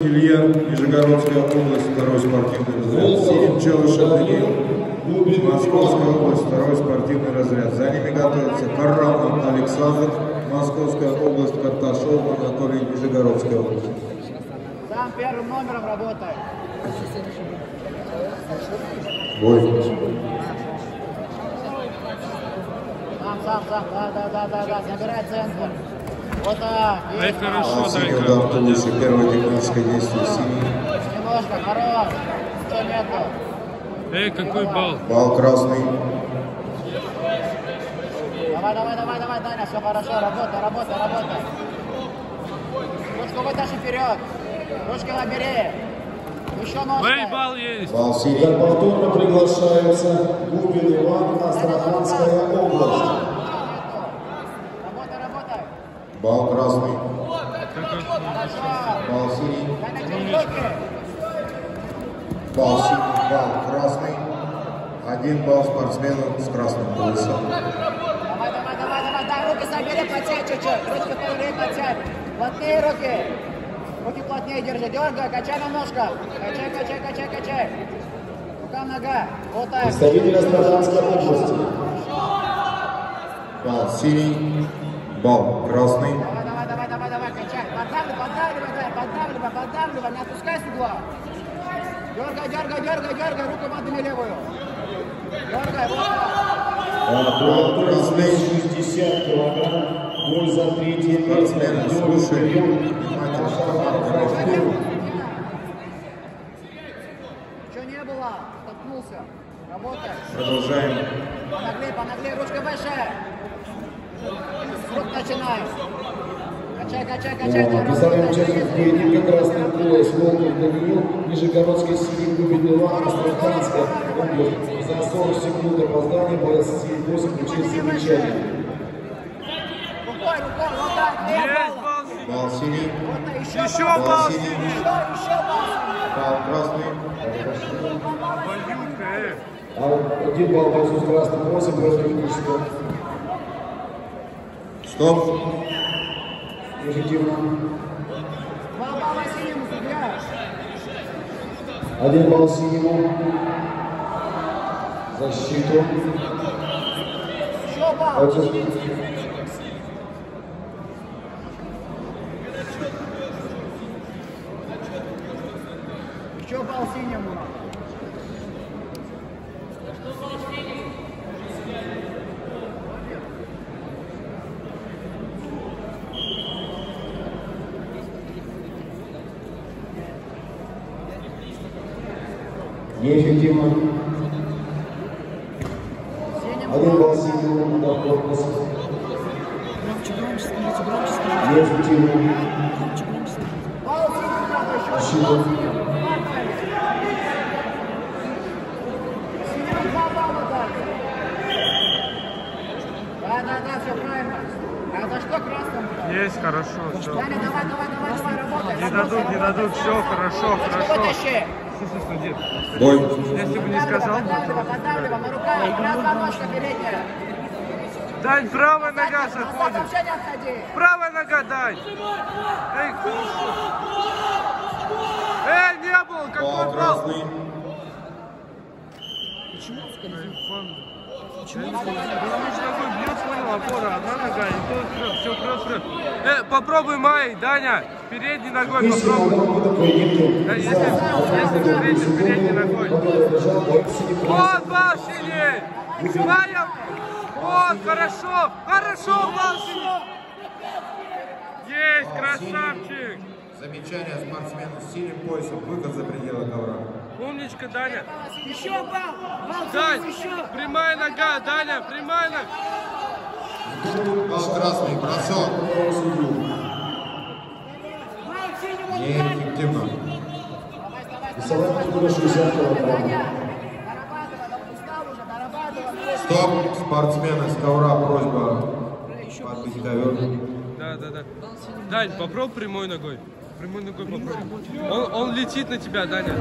Илья, Нижегородская область, 2-й спортивный разряд. Челышев Данил, Московская область, 2-й спортивный разряд. За ними готовятся Карамов Александр, Московская область, Карташова Анатолий, Нижегородская область. Сам первым номером работает. Бой. Сам, да, забирай центр. Вот так. Это хорошо, Зайка. Первое техническое действие синий. Немножко, хорош. 100 метров. Эй, какой балл. Балл красный. Давай, Даня, все хорошо. Работа. Ручку вытащи вперед. Ручки набери. Еще ножка. Эй, балл есть. Балл синий. Итак, повторно приглашается Губин Иван, Астраханская область. Балл красный. Балл синий. Балл красный. 1 балл спортсмену с красным поясом. Давай, дай руки собери, потянь чуть-чуть. Ручки повели, потянь. Плотные руки. Руки плотнее держи. Дергай, качай на ножках. Качай. Рука, нога. Вот так. Представитель Астраханской области. Балл синий. Балл красный. Давай, качай. Поддавливай, не отпускай с угла. Дергай, руку подними левую. Дергай, вот так. Балл красный, 60 килограмм. Гол за 3-е место. Слушай, внимательно, что не было, столкнулся. Работай. Продолжаем. Понаглей, ручка большая. Вдруг начинаем. Качай. Представляем участников поединка красный пояс Волков Даниил, Нижегородский синий Губин Иван, Астраханская область. За 40 секунд опоздания боец 7-8 учился замечание. Рукой, вот так, не балл. Балл синий. Еще балл синий. Балл красный. 1 балл бойцу с красным поясом, против технического. Стоп. Позитивно. 2 балла синему забираешь. 1 балл синему. Защиту. Еще балл. Еще балл синему. Неэффективно. 1 балл синему на корпус. Неэффективно. Защита. Да, все правильно. А за что красным? Есть, хорошо. Все. Давай, работай. Не дадут, все, хорошо. Бой. Если бы не сказал, Дань, правая нога заходит. Правая нога, Дань. Эй, не было, какой балл. Почему он скользил? Потому что такой бьет свою опору, одна нога, и то все кросс-реф. Попробуй, Май, Даня, передней ногой попробуй. Да, если ты встретишь передней ногой. Вот, Балшини! Майя! Вот, хорошо, Балшини! Есть, красавчик! Замечание спортсмену с синим поясом, выход за пределы ковра. Умничка, Даня. Еще балл. Дань, прямая нога, Даня, прямая нога. Балл красный, бросок. Неэффективно. Стоп, спортсмены с ковра, просьба подбить ковер. Да. Дань, попробуй прямой ногой. Прямой ногой попробуй. Он летит на тебя, Даня.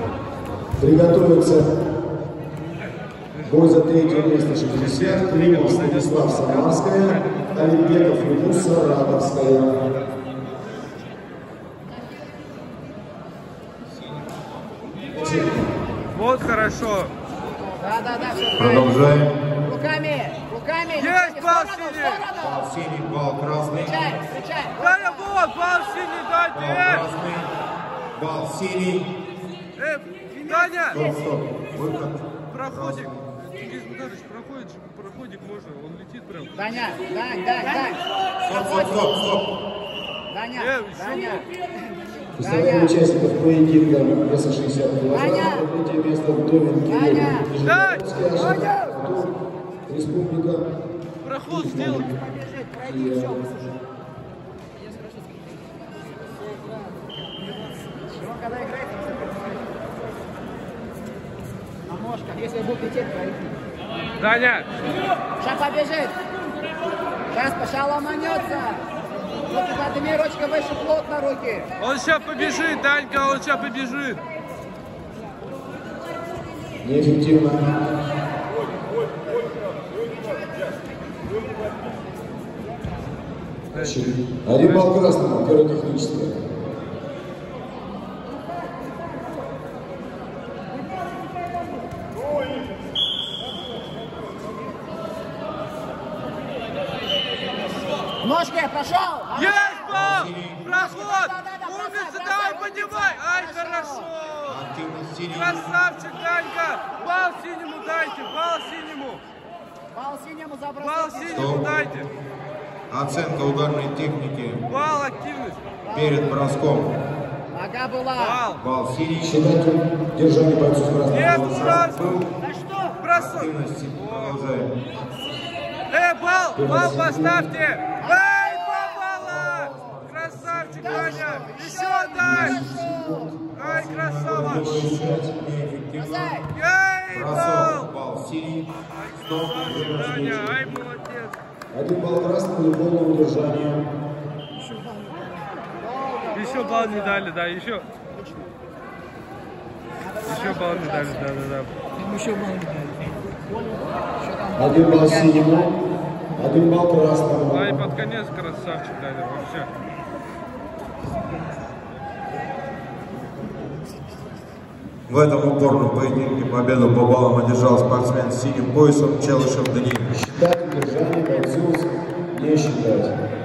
Приготовиться. Бой за 3-е место 60. Климов Станислав, Самарская. Олимпеков Илья, Саратовская. Вот хорошо. Да. Продолжаем. Руками. Есть пал синий. Пал синий, пал красный. Встречай. Да, вот, пал синий, дайте. Пал синий. Даня! Стоп. Выход. Проходик. Проходик можно, он летит прям. Даня. Стоп. Даня. Поздравляю участников поединка веса 62 кг. Прибытие места в доме Республика. Проход сделай. Когда играет, на ножках, если будет лететь, пройти. Даня! Сейчас побежит! Сейчас пошла ломанется! Подними ручки выше, плотно руки! Он сейчас побежит, Данька, он сейчас побежит! Неэффективно! Один балл красного, первое техническое. Ножки, прошел! Есть бал! Проход! Умница, давай, поднимай! Ай, хорошо! Красавчик, Данька! Бал синему дайте! Бал синему дайте! Оценка ударной техники. Бал активность. Перед броском. Нога была. Бал синий. Считатель. Держали бойцу с красным. Нет, сразу! Да что? Бросок! Активность. Продолжаем. Бал поставьте! Красавчик, Даня! Еще дай! Ай, красава! Ай, бал! Красавчик, Даня! Ай, молодец! Один балл красного и полного удержания. Еще балл не дали, да, еще. Еще балл не дали, да. Еще балл не дали. Один балл синему. Один балл красного. Да и под конец красавчик дали вообще. В этом упорном поединке победу по баллам одержал спортсмен с синим поясом Челышев Данил. Считать удержание бойцов не считать.